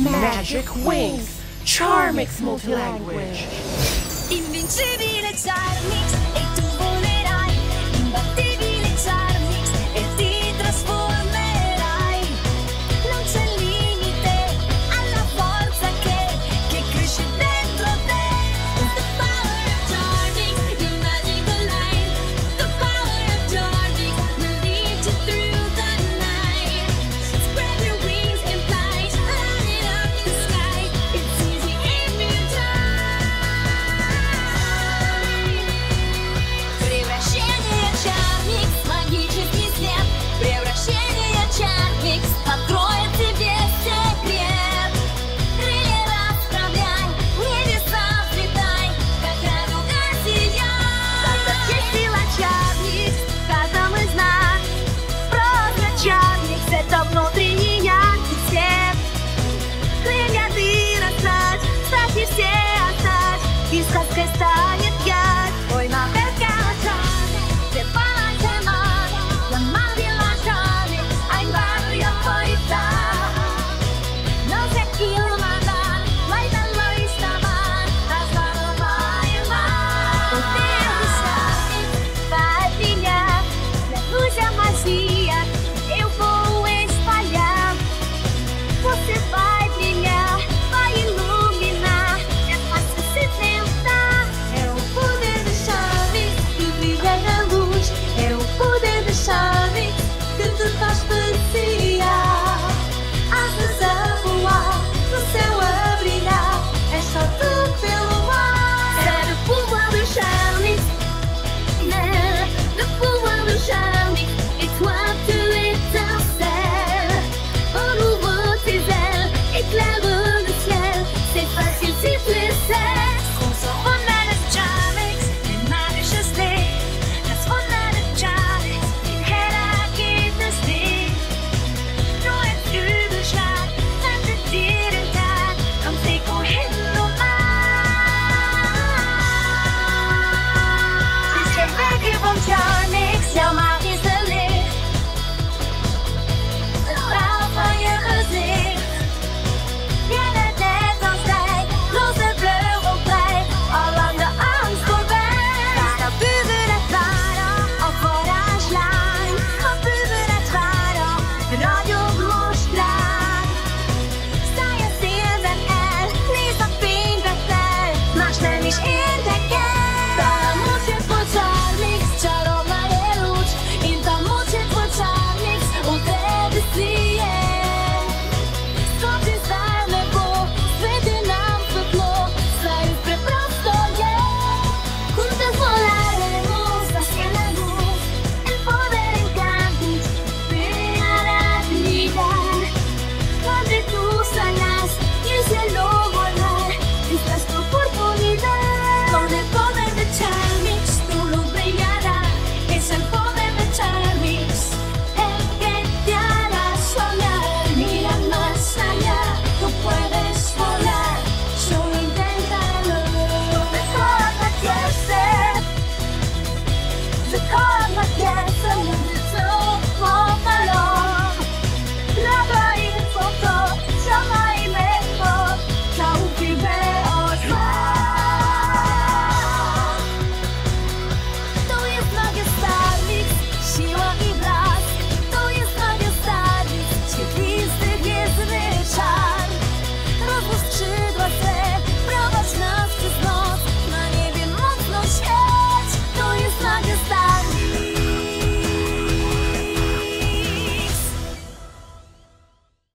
Magic Wings! Charmix multi-language! Invincibile Charmix!